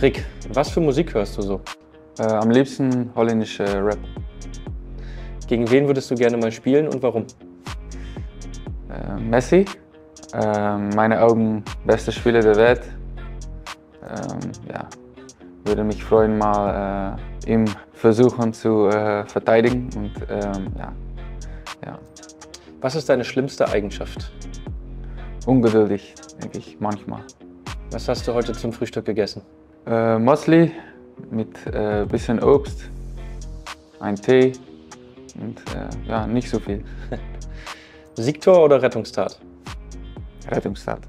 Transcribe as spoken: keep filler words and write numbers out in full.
Rick, was für Musik hörst du so? Äh, am liebsten holländische äh, Rap. Gegen wen würdest du gerne mal spielen und warum? Äh, Messi, äh, meine Augen, beste Spieler der Welt. Ähm, ja, würde mich freuen, mal äh, ihm versuchen zu äh, verteidigen. Und, ähm, ja. Ja. Was ist deine schlimmste Eigenschaft? Ungeduldig, denke ich, manchmal. Was hast du heute zum Frühstück gegessen? Äh, Muesli mit ein äh, bisschen Obst, ein Tee und äh, ja, nicht so viel. Siegtor oder Rettungstat? Rettungstat.